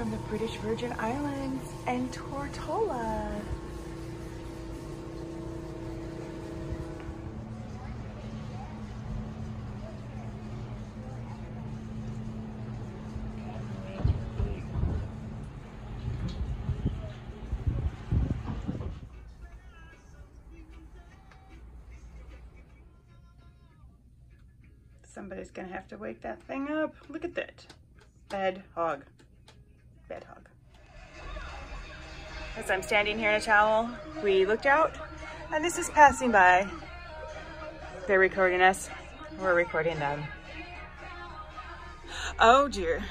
from the British Virgin Islands and Tortola. Somebody's gonna have to wake that thing up. Look at that. Bed hog. Bed hog. As I'm standing here in a towel, we looked out and this is passing by. They're recording us. We're recording them. Oh dear.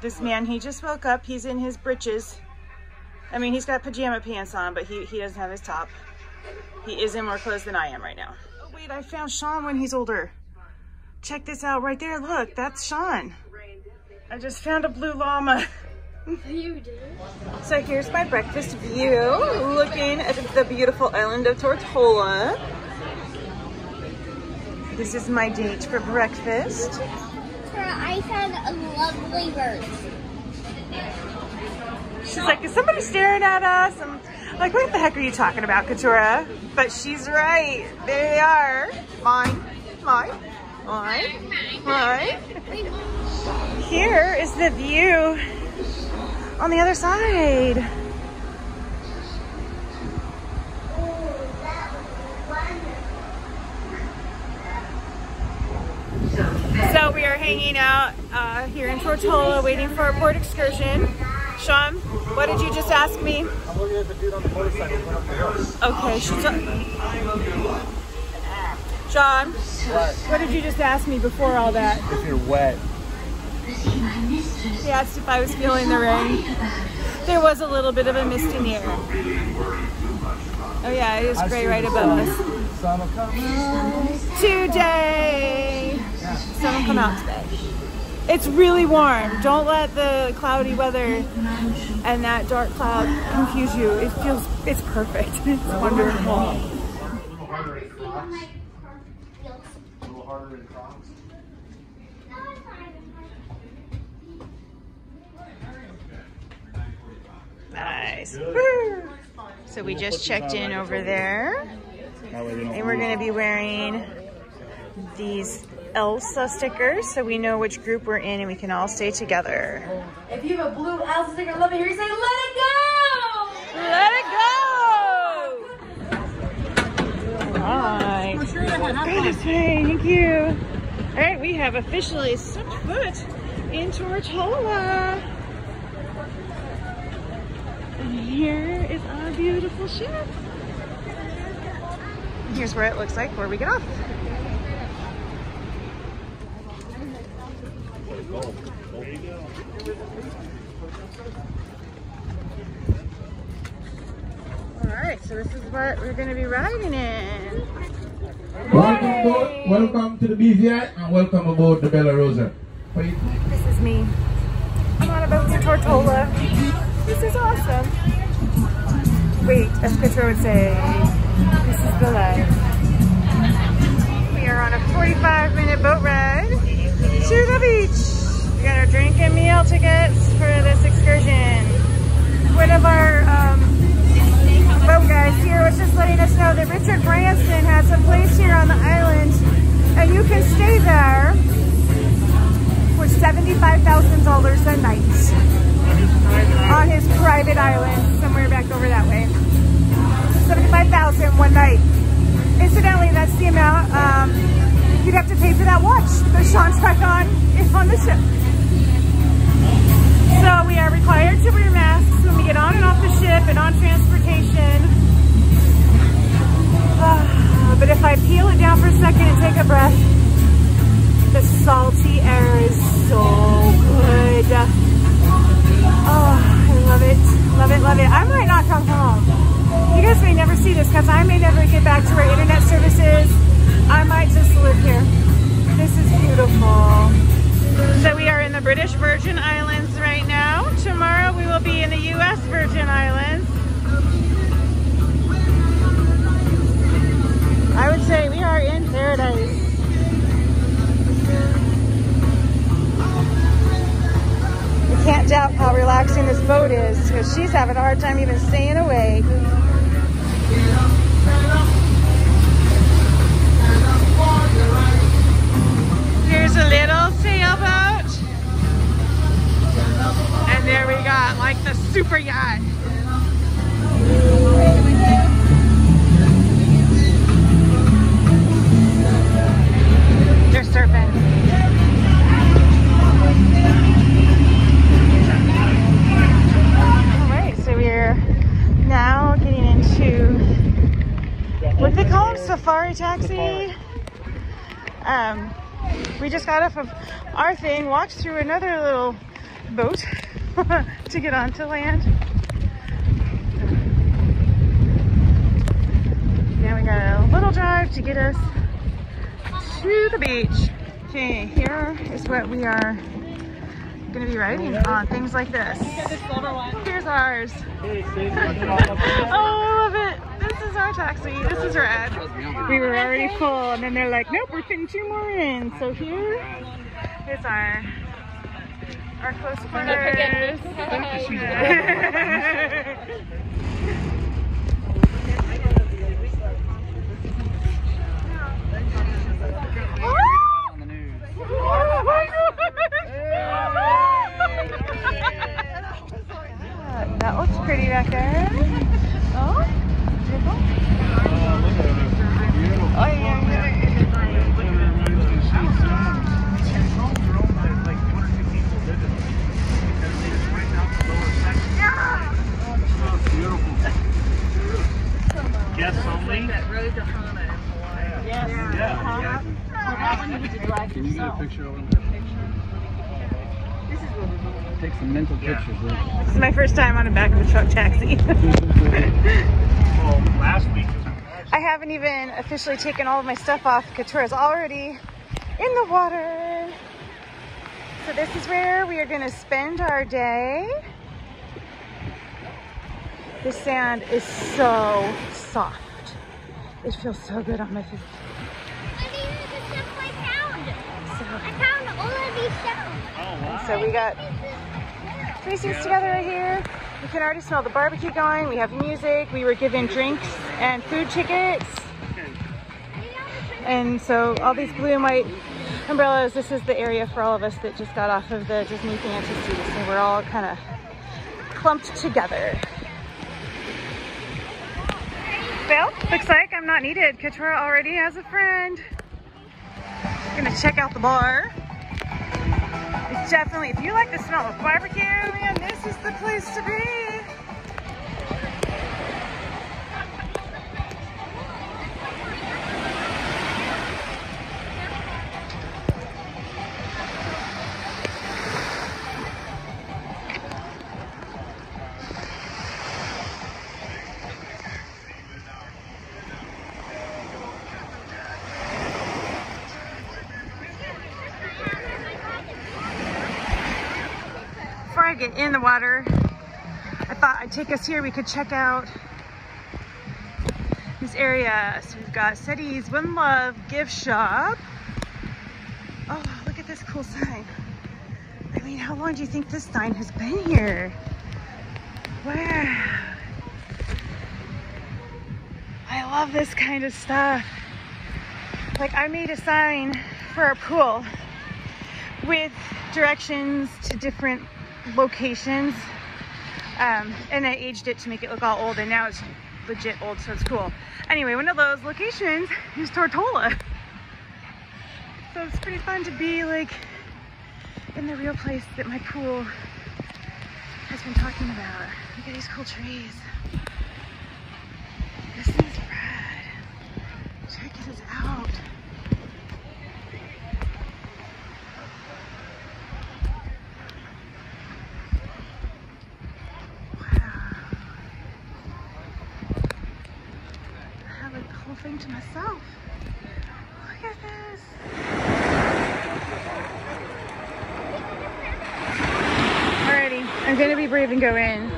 This man, he just woke up. He's in his britches. I mean, he's got pajama pants on, but he doesn't have his top. He is in more clothes than I am right now. Oh wait, I found Shawn when he's older. Check this out right there. Look, that's Shawn. I just found a blue llama. You did? So here's my breakfast view, looking at the beautiful island of Tortola. This is my date for breakfast. I found a lovely bird. She's like, is somebody staring at us? I'm like, what the heck are you talking about, Katura? But she's right. There they are. Mine. Mine. Alright, alright. Here is the view on the other side. So we are hanging out here in Tortola, waiting for a board excursion. Shawn, what did you just ask me? I'm looking at the dude on the motorcycle going up the hill. Okay, Shawn, what did you just ask me before all that? If you're wet. He asked if I was feeling the rain. There was a little bit of a mist in the air. Oh yeah, it is gray right above us. Today! Sun will come out today. It's really warm. Don't let the cloudy weather and that dark cloud confuse you. It feels, it's perfect. It's wonderful. Nice. Woo. So we just checked in over there and we're going to be wearing these Elsa stickers so we know which group we're in and we can all stay together. If you have a blue Elsa sticker, let me hear you say, let it go! Let it go! Alright. Thank you. Alright, we have officially set foot in Tortola. And here is our beautiful ship. Here's where it looks like where we get off. Alright, so this is what we're going to be riding in. Welcome aboard, welcome to the BVI and welcome aboard the Bella Rosa. This is me. I'm on a boat to Tortola. This is awesome. Wait, as Katura would say, this is the life. We are on a 45-minute boat ride to the beach. We got our drink and meal tickets for this excursion. One of our boat guys here was just letting us know that Richard Branson has a place here on the island, and you can stay there for $75,000 a night. On his private island, somewhere back over that way. $75,000 one night. Incidentally, that's the amount you'd have to pay for that watch that Shawn's back on the ship. So we are required to wear masks when we get on and off the ship and on transportation. But if I peel it down for a second and take a breath, the salty air is so good. Oh, I love it, love it, love it. I might not come home. You guys may never see this because I may never get back to where internet service is. I might just live here. This is beautiful. So we are in the British Virgin Islands right now. Tomorrow we will be in the U.S. Virgin Islands. I would say we are in paradise. doubt how relaxing this boat is, because she's having a hard time even staying awake. Here's a little sailboat. And there we got like the super yacht. They're surfing. Now getting into what they call them, safari taxi. We just got off of our thing, walked through another little boat to get onto land. Now we got a little drive to get us to the beach. Okay, here is what we are going to be riding on, things like this. Here's ours. Oh, I love it. This is our taxi. This is rad. We were already full, and then they're like, nope, we're fitting 2 more in. So here is our close quarters. Oh my gosh! That looks pretty back there. Oh, beautiful. Oh, yeah. Guests only. Yeah. That one you need to drive yourself. Can you get a picture of them? Take some mental pictures. Yeah. This is my first time on the back of a truck taxi. I haven't even officially taken all of my stuff off. Katura's already in the water. So this is where we are going to spend our day. The sand is so soft. It feels so good on my feet. I found all of these stones. Oh, wow. And so we got 3 things together right here. You can already smell the barbecue going. We have music. We were given drinks and food tickets. And so all these blue and white umbrellas, this is the area for all of us that just got off of the Disney Fantasy. So we're all kind of clumped together. Well, looks like I'm not needed. Katura already has a friend. Gonna check out the bar. It's definitely, if you like the smell of barbecue, man, this is the place to be. Get in the water. I thought I'd take us here. We could check out this area. So we've got Seti's One Love gift shop. Oh, look at this cool sign. I mean, how long do you think this sign has been here? Wow. I love this kind of stuff. Like, I made a sign for our pool with directions to different locations, and I aged it to make it look all old, and now it's legit old, so it's cool. Anyway, one of those locations is Tortola, so it's pretty fun to be like in the real place that my pool has been talking about. Look at these cool trees. This is rad. Check this out. To myself. Look at this. Alrighty, I'm gonna be brave and go in.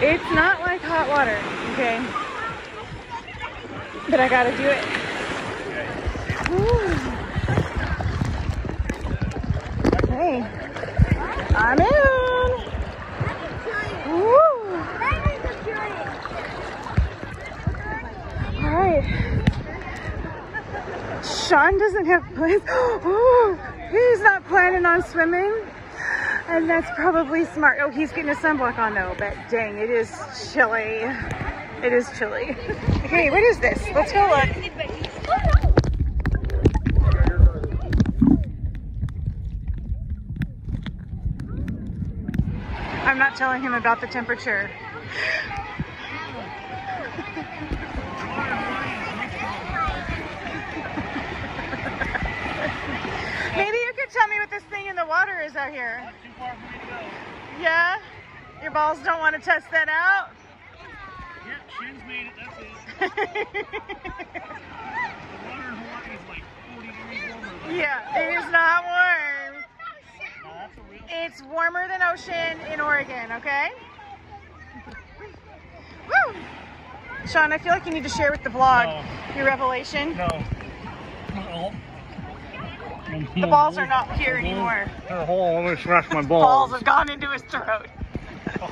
It's not like hot water, okay? But I gotta do it. Ooh. Okay. I'm in. Shawn doesn't have plans. Ooh, he's not planning on swimming. And that's probably smart. Oh, he's getting a sunblock on though, but dang, it is chilly. It is chilly. Okay, what is this? Let's go look. I'm not telling him about the temperature. Maybe you could tell me what this thing in the water is out here. Not too far for me to go. Yeah? Your balls don't want to test that out? Your shins made it, that's it. The water in Hawaii is like 40 degrees warmer. Yeah, it is not warm. It's warmer than ocean in Oregon, okay? Woo! Shawn, I feel like you need to share with the vlog your revelation. No. The balls are not here anymore. They're whole. I'm gonna smash my balls. Balls have gone into his throat. Oh,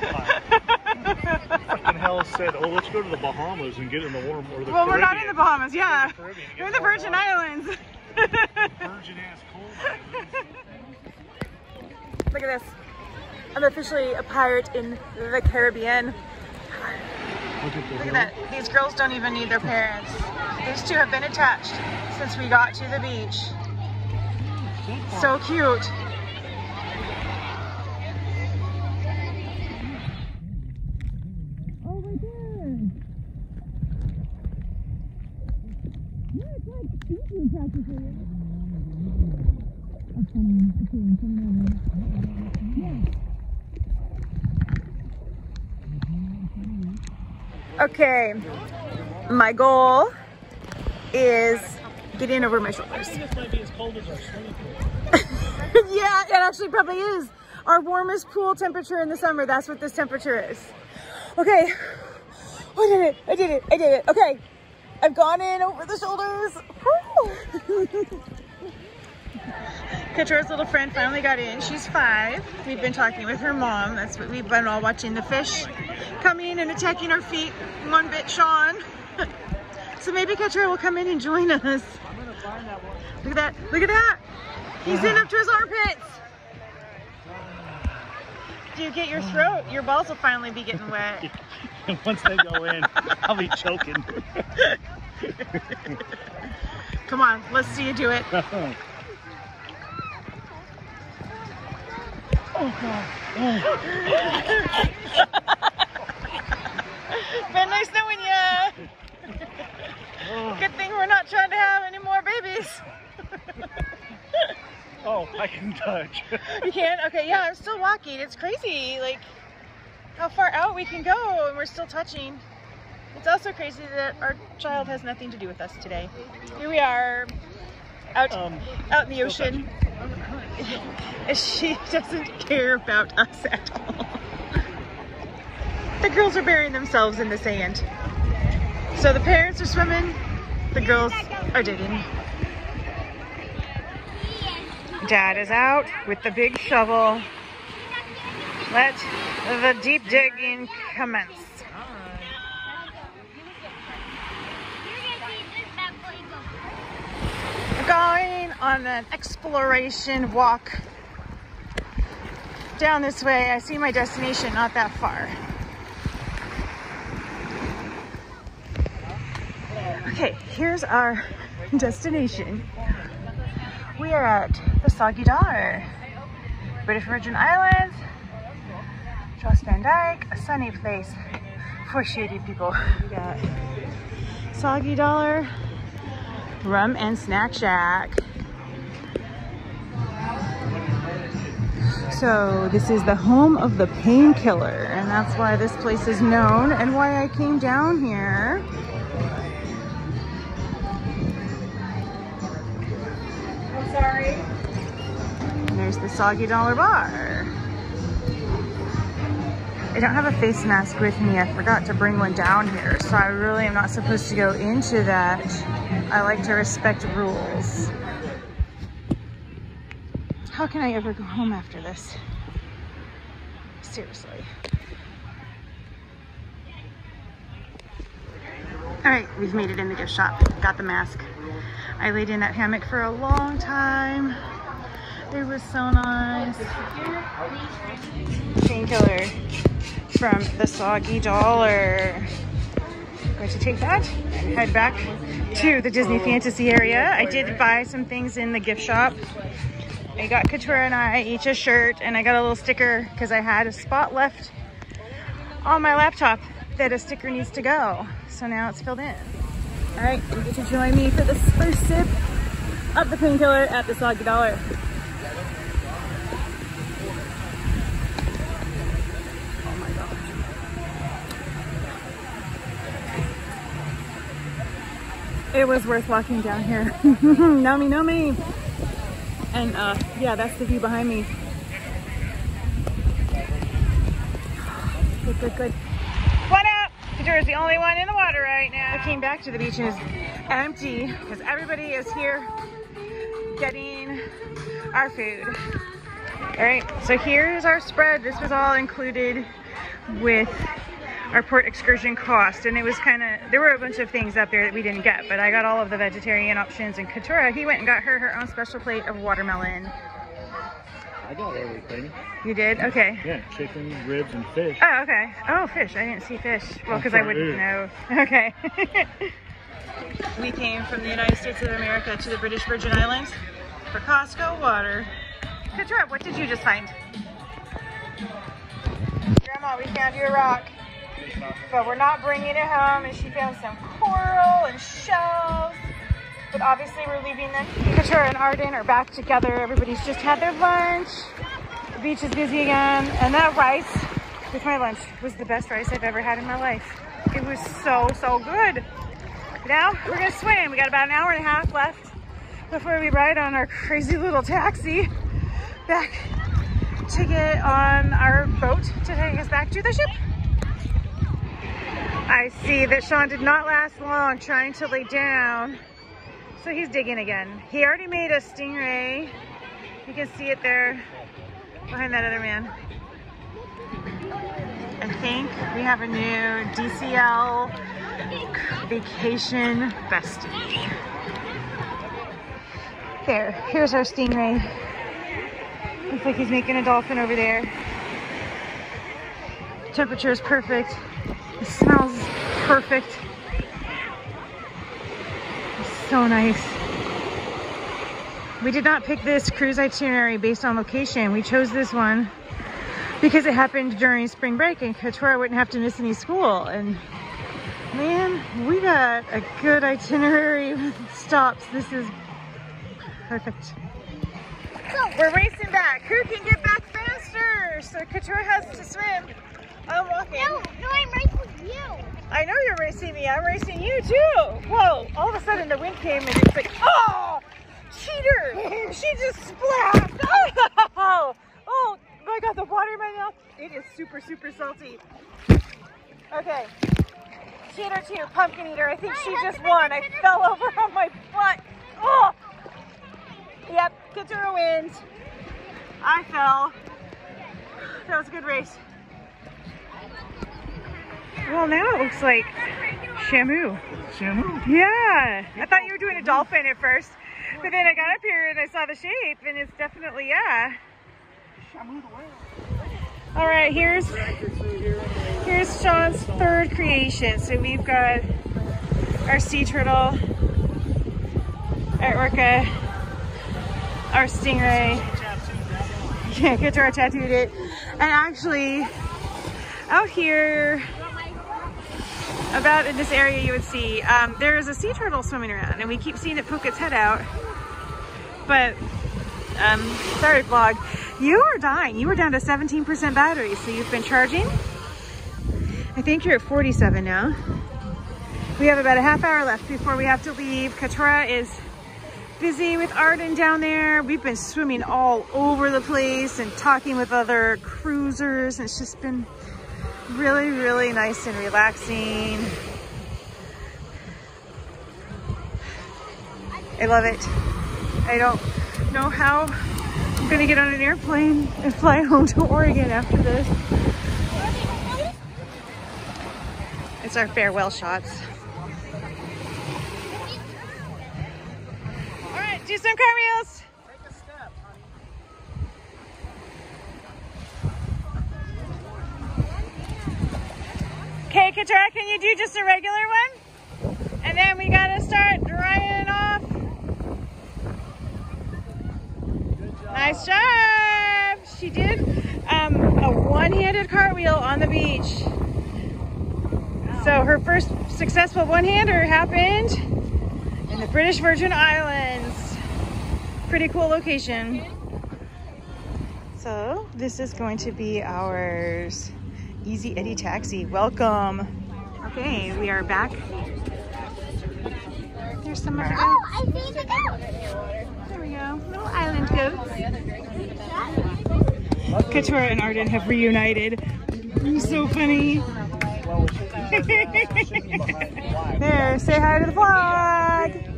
fucking hell said, oh, let's go to the Bahamas and get in the warm or the Well, Caribbean. We're not in the Bahamas, yeah. We're in the Virgin Islands. Virgin ass cold islands. Look at this. I'm officially a pirate in the Caribbean. Look at that. These girls don't even need their parents. These two have been attached since we got to the beach. So cute. Oh my god. Yeah, it's like season practically. Okay, my goal is getting over my shoulders. Yeah, it actually probably is. Our warmest pool temperature in the summer, that's what this temperature is. Okay, I did it, I did it, I did it. Okay, I've gone in over the shoulders. Katura's little friend finally got in. She's 5. We've been talking with her mom. That's what we've been all watching, the fish coming and attacking our feet. One bit, Shawn. So maybe Katura will come in and join us. I'm gonna find that one. Look at that. Look at that. He's in up to his armpits. Do you get your throat? Your balls will finally be getting wet. And once they go in, I'll be choking. Come on, let's see you do it. Oh god. Been nice knowing ya. Good thing we're not trying to have any more babies. Oh, I can touch. You can? Okay, yeah, I'm still walking. It's crazy, like, how far out we can go and we're still touching. It's also crazy that our child has nothing to do with us today. Here we are, out in the ocean. She doesn't care about us at all. The girls are burying themselves in the sand. So the parents are swimming, the girls are digging. Dad is out with the big shovel. Let the deep digging commence. Going on an exploration walk down this way. I see my destination not that far. Okay, here's our destination. We are at the Soggy Dollar, British Virgin Islands, Jost Van Dyke, a sunny place for shady people. We got Soggy Dollar Rum and Snack Shack. So this is the home of the Painkiller, and that's why this place is known and why I came down here. I'm sorry. There's the Soggy Dollar Bar. I don't have a face mask with me. I forgot to bring one down here, so I really am not supposed to go into that. I like to respect rules. How can I ever go home after this? Seriously. All right, we've made it in the gift shop. Got the mask. I laid in that hammock for a long time. It was so nice. Painkiller from the Soggy Dollar. Going to take that and head back to the Disney Fantasy area. I did buy some things in the gift shop. I got Katura and I each a shirt, and I got a little sticker because I had a spot left on my laptop that a sticker needs to go. So now it's filled in. All right, you get to join me for this first sip of the Painkiller at the Soggy Dollar. It was worth walking down here. Nomi, nomi. And yeah, that's the view behind me. Good, good, good. What up? Katura's the only one in the water right now. I came back to the beach and it's empty because everybody is here getting our food. All right, so here's our spread. This was all included with our port excursion cost, and it was kind of, there were a bunch of things up there that we didn't get, but I got all of the vegetarian options, and Katura, he went and got her own special plate of watermelon. I got everything. You did? Okay. Yeah, chicken, ribs, and fish. Oh, okay. Oh, fish. I didn't see fish. Well, because I wouldn't know. Okay. We came from the United States of America to the British Virgin Islands for Costco water. Katura, what did you just find? Grandma, we found you a rock. But we're not bringing it home, and she found some coral and shells. But obviously we're leaving them. Katura and Arden are back together. Everybody's just had their lunch. The beach is busy again. And that rice with my lunch was the best rice I've ever had in my life. It was so, so good. Now we're gonna swim. We got about an hour and a half left before we ride on our crazy little taxi back to get on our boat to take us back to the ship. I see that Shawn did not last long trying to lay down, so he's digging again. He already made a stingray. You can see it there behind that other man. I think we have a new DCL vacation bestie. There, here's our stingray. Looks like he's making a dolphin over there. Temperature is perfect. It smells perfect. It's so nice. We did not pick this cruise itinerary based on location. We chose this one because it happened during spring break and Katura wouldn't have to miss any school. And man, we got a good itinerary with stops. This is perfect. So we're racing back. Who can get back faster? So Katura has to swim. I'm walking. No, I'm racing you. I know you're racing me. I'm racing you too. Whoa, all of a sudden the wind came and it's like, oh, cheater. She just splashed. Oh, I got the water in my mouth. It is super, super salty. Okay. Cheater, cheater, pumpkin eater. I think she just won. I fell over on my butt. Oh. Yep, Katura wins. I fell. That was a good race. Well, now it looks like Shamu. Shamu? Yeah. I thought you were doing a dolphin at first, but then I got up here and I saw the shape, and it's definitely, yeah. Shamu the whale. All right, here's Shawn's third creation. So we've got our sea turtle, our orca, our stingray. Yeah, Katura tattooed it. And actually, out here, about in this area, you would see there is a sea turtle swimming around, and we keep seeing it poke its head out. But sorry, vlog, you are dying. You were down to 17% battery, so you've been charging. I think you're at 47 now. We have about a half hour left before we have to leave. Katura is busy with Arden down there. We've been swimming all over the place and talking with other cruisers, and it's just been really, really nice and relaxing. I love it. I don't know how I'm gonna get on an airplane and fly home to Oregon after this. It's our farewell shots. Do some cartwheels. Take a step, honey. Okay, Katura, can you do just a regular one? And then we gotta start drying off. Good job. Nice job. She did a one-handed cartwheel on the beach. So her first successful one-hander happened in the British Virgin Islands. Pretty cool location. So this is going to be ours. Easy Eddie Taxi, welcome. Okay, we are back. There's some of our goats. I see the goats. There we go, little island goats. Katura and Arden have reunited. So funny. There, say hi to the vlog!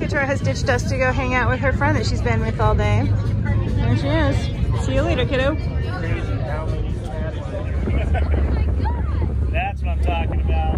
Katura has ditched us to go hang out with her friend that she's been with all day. There she is. See you later, kiddo. That's what I'm talking about.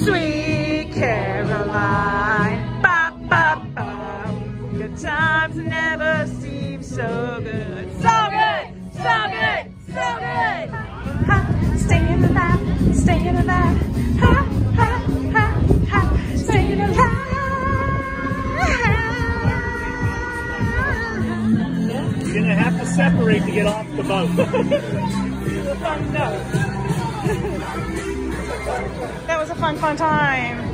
Sweet Caroline, bop, get off the boat. That was a fun, fun time.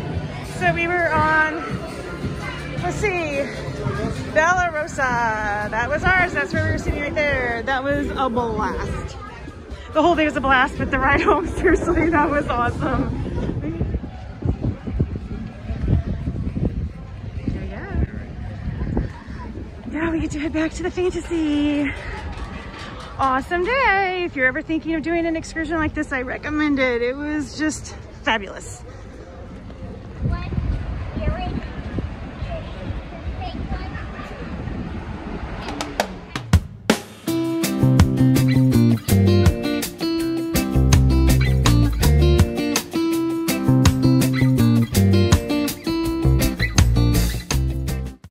So we were on, let's see, Bella Rosa. That was ours. That's where we were sitting right there. That was a blast. The whole day was a blast, but the ride home, seriously, that was awesome. Now we get to head back to the Fantasy. Awesome day. If you're ever thinking of doing an excursion like this, I recommend it. It was just fabulous.